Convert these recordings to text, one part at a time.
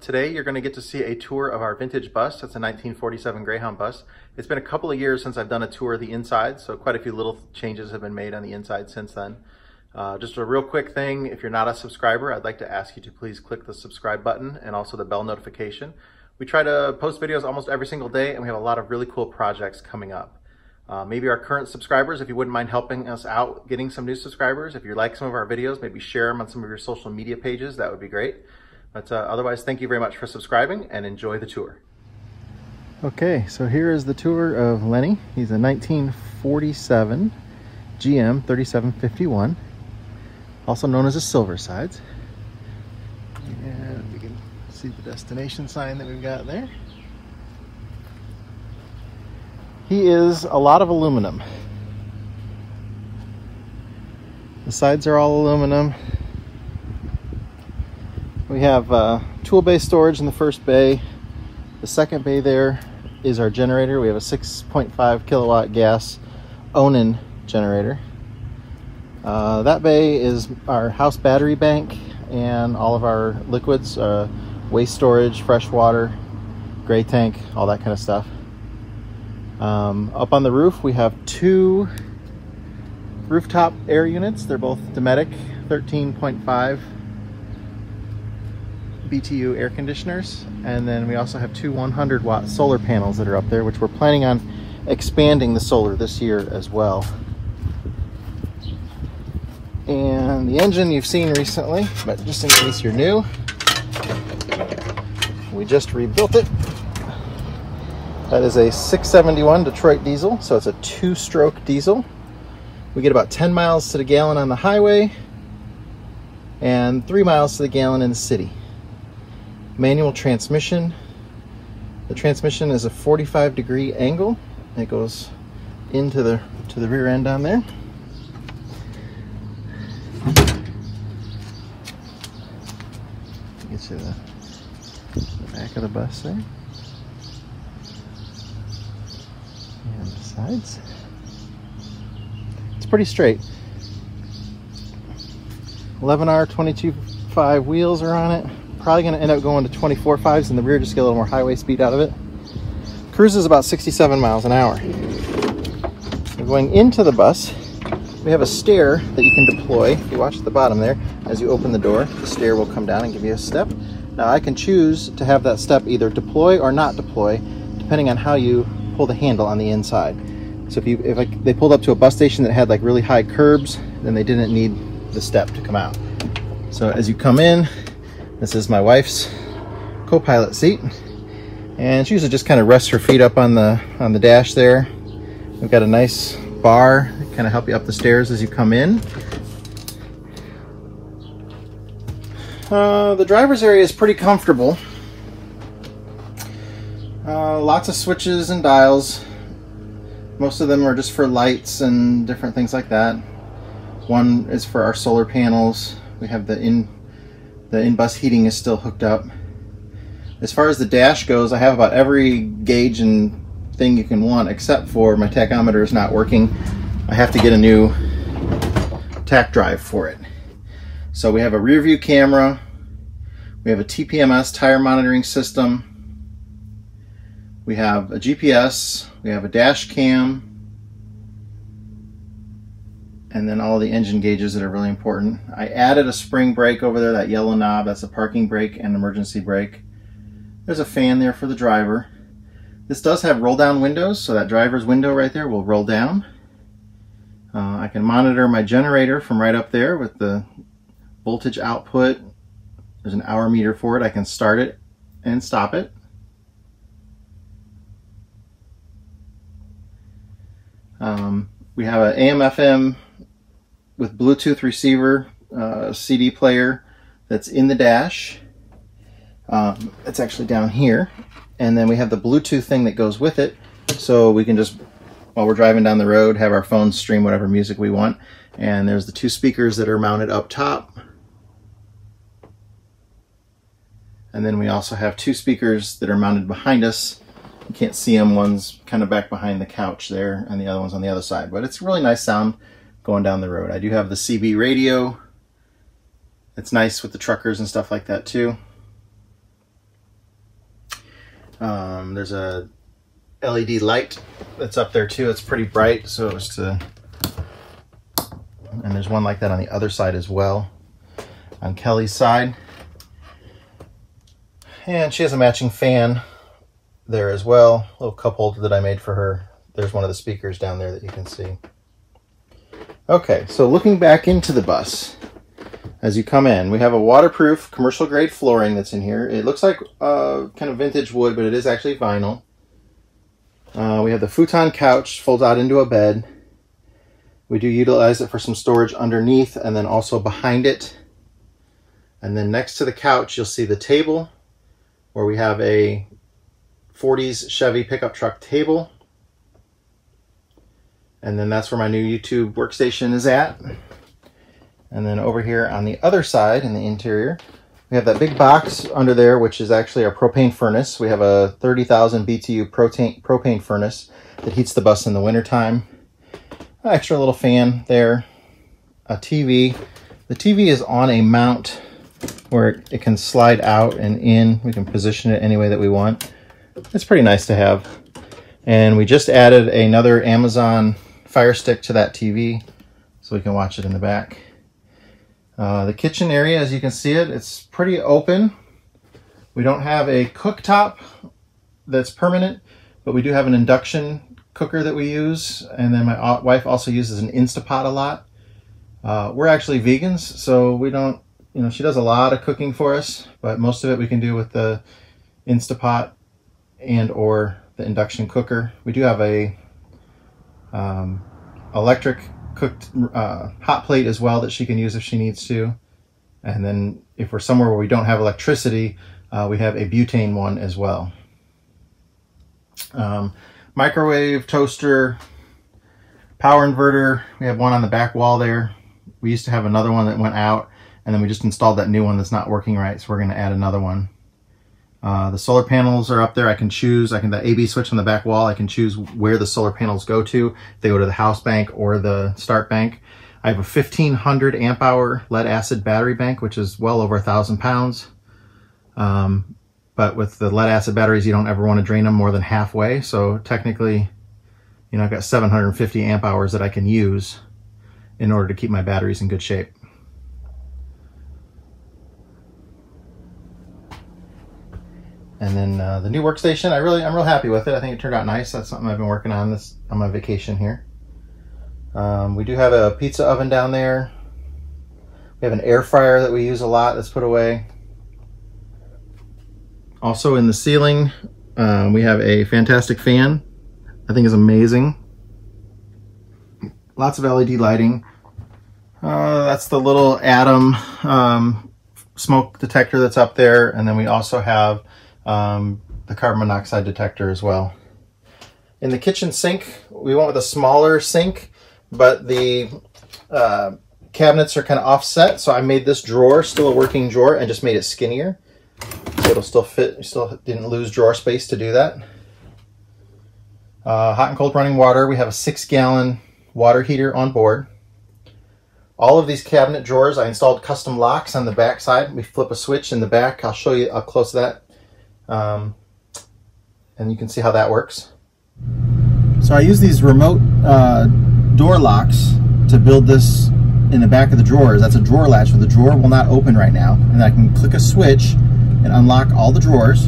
Today you're going to get to see a tour of our vintage bus. That's a 1947 Greyhound bus. It's been a couple of years since I've done a tour of the inside, so quite a few little changes have been made on the inside since then. Just a real quick thing, if you're not a subscriber, I'd like to ask you to please click the subscribe button and also the bell notification. We try to post videos almost every single day, and we have a lot of really cool projects coming up. Maybe our current subscribers, if you wouldn't mind helping us out getting some new subscribers. If you like some of our videos, maybe share them on some of your social media pages. That would be great. But otherwise, thank you very much for subscribing and enjoy the tour. Okay, so here is the tour of Lenny. He's a 1947 GM 3751, also known as a Silversides. And we can see the destination sign that we've got there. He is a lot of aluminum. The sides are all aluminum. We have tool bay storage in the first bay. The second bay there is our generator. We have a 6.5 kilowatt gas Onan generator. That bay is our house battery bank and all of our liquids, waste storage, fresh water, gray tank, all that kind of stuff. Up on the roof, we have two rooftop air units. They're both Dometic 13.5 BTU air conditioners. And then we also have two 100-watt solar panels that are up there, which we're planning on expanding the solar this year as well. And the engine you've seen recently, but just in case you're new, we just rebuilt it. That is a 671 Detroit diesel, so it's a two-stroke diesel. We get about 10 miles to the gallon on the highway and 3 miles to the gallon in the city. Manual transmission. The transmission is a 45-degree angle. It goes into the rear end on there. Get to the back of the bus there. And the sides. It's pretty straight. 11R 22.5 wheels are on it. Probably going to end up going to 24.5s in the rear, just get a little more highway speed out of it. Cruises about 67 miles an hour. So going into the bus, we have a stair that you can deploy. If you watch at the bottom there, as you open the door, the stair will come down and give you a step. Now I can choose to have that step either deploy or not deploy, depending on how you pull the handle on the inside. So if they pulled up to a bus station that had like really high curbs, then they didn't need the step to come out. So as you come in, this is my wife's co-pilot seat, and she usually just kind of rests her feet up on the dash there. We've got a nice bar to kind of help you up the stairs as you come in. The driver's area is pretty comfortable. Lots of switches and dials. Most of them are just for lights and different things like that. One is for our solar panels. We have the in-bus heating is still hooked up. As far as the dash goes, I have about every gauge and thing you can want, except for my tachometer is not working. I have to get a new tach drive for it. So we have a rear view camera. We have a TPMS tire monitoring system. We have a GPS. We have a dash cam. And then all the engine gauges that are really important. I added a spring brake over there, that yellow knob, that's a parking brake and emergency brake. There's a fan there for the driver. This does have roll down windows, so that driver's window right there will roll down. I can monitor my generator from right up there with the voltage output. There's an hour meter for it. I can start it and stop it. We have an AM/FM with Bluetooth receiver, CD player that's in the dash. It's actually down here. And then we have the Bluetooth thing that goes with it. So we can just, while we're driving down the road, have our phone stream whatever music we want. And there's the two speakers that are mounted up top. And then we also have two speakers that are mounted behind us. You can't see them. One's kind of back behind the couch there, and the other one's on the other side. But it's really nice sound going down the road. I do have the CB radio. It's nice with the truckers and stuff like that too. There's a LED light that's up there too. It's pretty bright, so it was to, and there's one like that on the other side as well, on Kelly's side. And she has a matching fan there as well, a little cup holder that I made for her. There's one of the speakers down there that you can see. Okay, so looking back into the bus, as you come in, we have a waterproof commercial grade flooring that's in here. It looks like kind of vintage wood, but it is actually vinyl. We have the futon couch, folds out into a bed. We do utilize it for some storage underneath and then also behind it. And then next to the couch, you'll see the table where we have a 40s Chevy pickup truck table. And then that's where my new YouTube workstation is at. And then over here on the other side in the interior, we have that big box under there, which is actually our propane furnace. We have a 30,000 BTU propane furnace that heats the bus in the wintertime. An extra little fan there, a TV. The TV is on a mount where it can slide out and in. We can position it any way that we want. It's pretty nice to have. And we just added another Amazon Fire Stick to that TV so we can watch it in the back. The kitchen area, as you can see it, it's pretty open. We don't have a cooktop that's permanent, but we do have an induction cooker that we use. And then my wife also uses an Instapot a lot. We're actually vegans, so we don't, you know, she does a lot of cooking for us, but most of it we can do with the Instapot and or the induction cooker. We do have a electric cooked hot plate as well that she can use if she needs to. And then if we're somewhere where we don't have electricity, we have a butane one as well. Microwave, toaster, power inverter. We have one on the back wall there. We used to have another one that went out, and then we just installed that new one that's not working right, so we're going to add another one. The solar panels are up there. I can choose, that A/B switch on the back wall, I can choose where the solar panels go to. They go to the house bank or the start bank. I have a 1500 amp hour lead acid battery bank, which is well over 1,000 pounds. But with the lead acid batteries, you don't ever want to drain them more than halfway. So technically, you know, I've got 750 amp hours that I can use in order to keep my batteries in good shape. And then the new workstation, I'm real happy with it. I think it turned out nice. That's something I've been working on this on my vacation here. We do have a pizza oven down there. We have an air fryer that we use a lot that's put away. Also in the ceiling, we have a fantastic fan. I think it's amazing. Lots of LED lighting. That's the little Atom smoke detector that's up there. And then we also have the carbon monoxide detector as well. In the kitchen sink, we went with a smaller sink, but the cabinets are kind of offset. So I made this drawer, still a working drawer, and just made it skinnier. So it'll still fit, still didn't lose drawer space to do that. Hot and cold running water. We have a 6-gallon water heater on board. All of these cabinet drawers, I installed custom locks on the back side. We flip a switch in the back. I'll show you up close to that. And you can see how that works. So I use these remote door locks to build this in the back of the drawers. That's a drawer latch, so the drawer will not open right now. And I can click a switch and unlock all the drawers.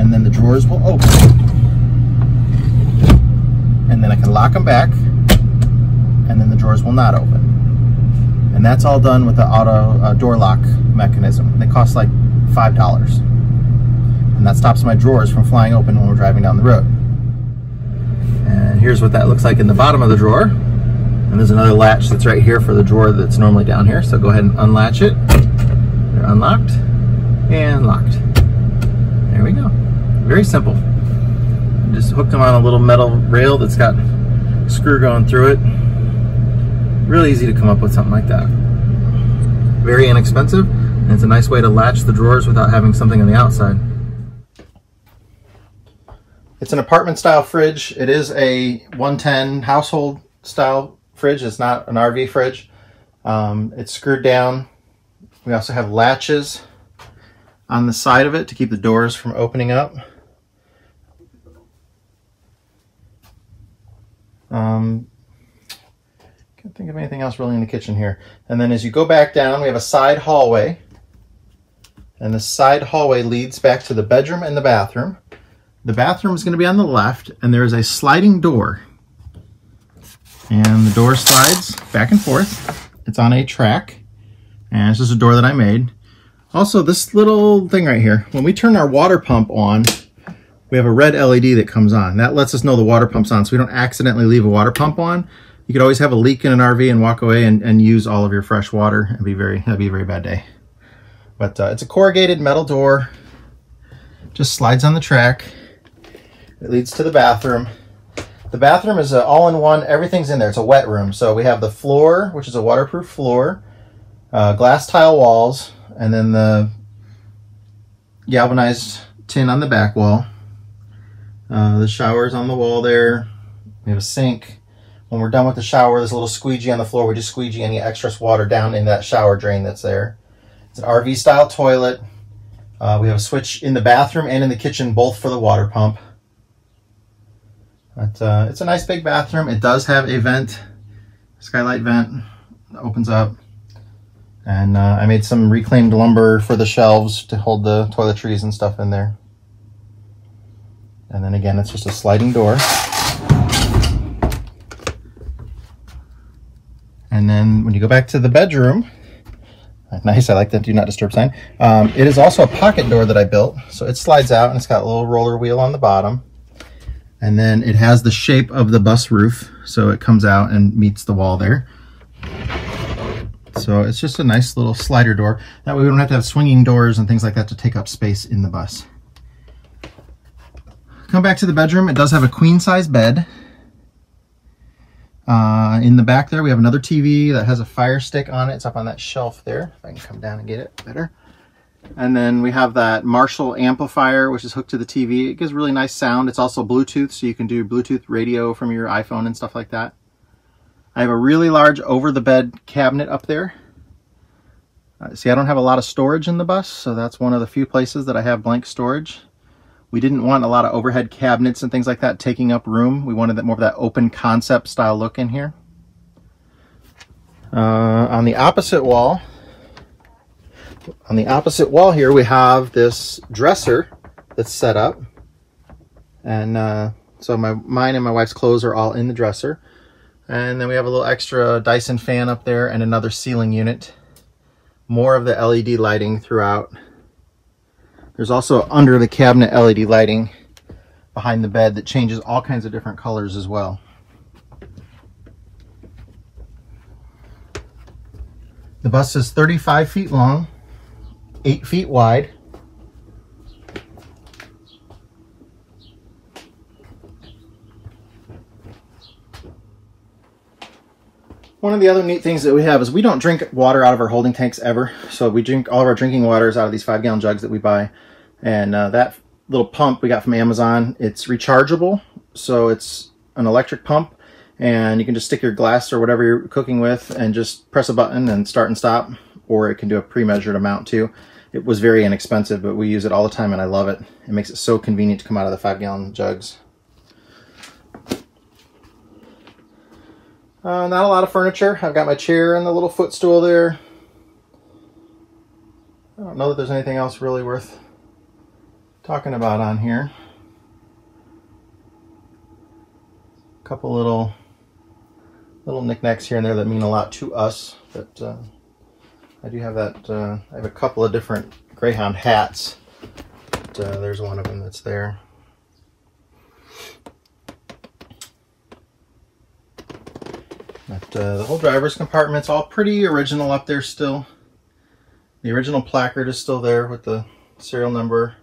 And then the drawers will open. And then I can lock them back. And then the drawers will not open. And that's all done with the auto door lock mechanism. They cost like $5. And that stops my drawers from flying open when we're driving down the road. And here's what that looks like in the bottom of the drawer. And there's another latch that's right here for the drawer that's normally down here. So go ahead and unlatch it. They're unlocked and locked. There we go. Very simple. Just hooked them on a little metal rail that's got a screw going through it. Really easy to come up with something like that. Very inexpensive, and it's a nice way to latch the drawers without having something on the outside. It's an apartment style fridge. It is a 110 household style fridge. It's not an RV fridge. It's screwed down. We also have latches on the side of it to keep the doors from opening up. Can't think of anything else really in the kitchen here. And then as you go back down, we have a side hallway. And the side hallway leads back to the bedroom and the bathroom. The bathroom is going to be on the left, and there is a sliding door. And the door slides back and forth. It's on a track. And it's just a door that I made. Also, this little thing right here, when we turn our water pump on, we have a red LED that comes on. That lets us know the water pump's on, so we don't accidentally leave a water pump on. You could always have a leak in an RV and walk away and use all of your fresh water. That'd be a very bad day. But it's a corrugated metal door. Just slides on the track. It leads to the bathroom. The bathroom is all-in-one. Everything's in there. It's a wet room. So we have the floor, which is a waterproof floor, glass tile walls, and then the galvanized tin on the back wall. The shower's on the wall there. We have a sink. When we're done with the shower, there's a little squeegee on the floor. We just squeegee any excess water down in that shower drain that's there. It's an RV-style toilet. We have a switch in the bathroom and in the kitchen, both for the water pump. But it's a nice big bathroom. It does have a vent, skylight vent, that opens up. And I made some reclaimed lumber for the shelves to hold the toiletries and stuff in there. And then again, it's just a sliding door. And then when you go back to the bedroom, nice, I like that do not disturb sign. It is also a pocket door that I built. So it slides out and it's got a little roller wheel on the bottom. And then it has the shape of the bus roof. So it comes out and meets the wall there. So it's just a nice little slider door. That way we don't have to have swinging doors and things like that to take up space in the bus. Come back to the bedroom. It does have a queen size bed. In the back there, we have another TV that has a Fire Stick on it. It's up on that shelf there. If I can come down and get it better. And then we have that Marshall amplifier, which is hooked to the TV. It gives really nice sound. It's also Bluetooth, so you can do Bluetooth radio from your iPhone and stuff like that. I have a really large over-the-bed cabinet up there. See, I don't have a lot of storage in the bus, so that's one of the few places that I have blank storage. We didn't want a lot of overhead cabinets and things like that taking up room. We wanted that more of that open concept style look in here. On the opposite wall here, we have this dresser that's set up. And so mine and my wife's clothes are all in the dresser. And then we have a little extra Dyson fan up there and another ceiling unit. More of the LED lighting throughout. There's also under the cabinet LED lighting behind the bed that changes all kinds of different colors as well. The bus is 35 feet long, 8 feet wide. One of the other neat things that we have is we don't drink water out of our holding tanks ever. So we drink all of our drinking waters out of these 5-gallon jugs that we buy. And that little pump we got from Amazon, it's rechargeable. So it's an electric pump and you can just stick your glass or whatever you're cooking with and just press a button and start and stop. Or it can do a pre-measured amount too. It was very inexpensive, but we use it all the time and I love it. It makes it so convenient to come out of the 5-gallon jugs. Not a lot of furniture. I've got my chair and the little footstool there. I don't know that there's anything else really worth talking about on here. A couple little knickknacks here and there that mean a lot to us. But I do have that. I have a couple of different Greyhound hats. But, there's one of them that's there. But the whole driver's compartment's all pretty original up there still. The original placard is still there with the serial number.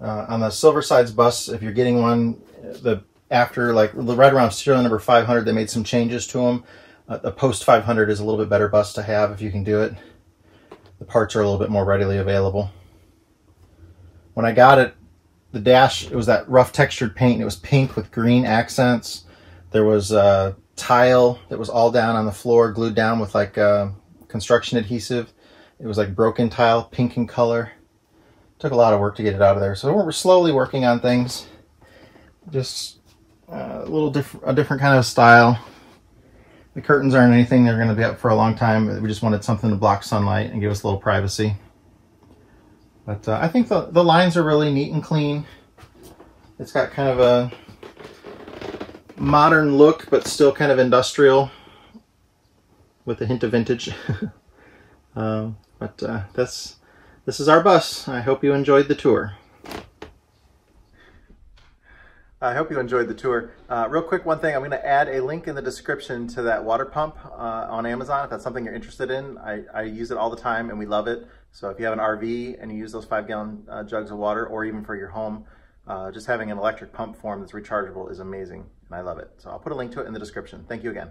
On the Silversides bus, if you're getting one, right around serial number 500, they made some changes to them. The post 500 is a little bit better bus to have if you can do it. The parts are a little bit more readily available. When I got it, the dash, it was that rough textured paint. And it was pink with green accents. There was a tile that was all down on the floor, glued down with like construction adhesive. It was like broken tile, pink in color. Took a lot of work to get it out of there. So we're slowly working on things. Just a different kind of style. The curtains aren't anything they're going to be up for a long time. We just wanted something to block sunlight and give us a little privacy. But I think the lines are really neat and clean. It's got kind of a modern look, but still kind of industrial with a hint of vintage. This is our bus. I hope you enjoyed the tour. I hope you enjoyed the tour. Real quick, one thing, I'm going to add a link in the description to that water pump on Amazon if that's something you're interested in. I use it all the time and we love it. So if you have an RV and you use those 5-gallon jugs of water, or even for your home, just having an electric pump form that's rechargeable is amazing and I love it. So I'll put a link to it in the description. Thank you again.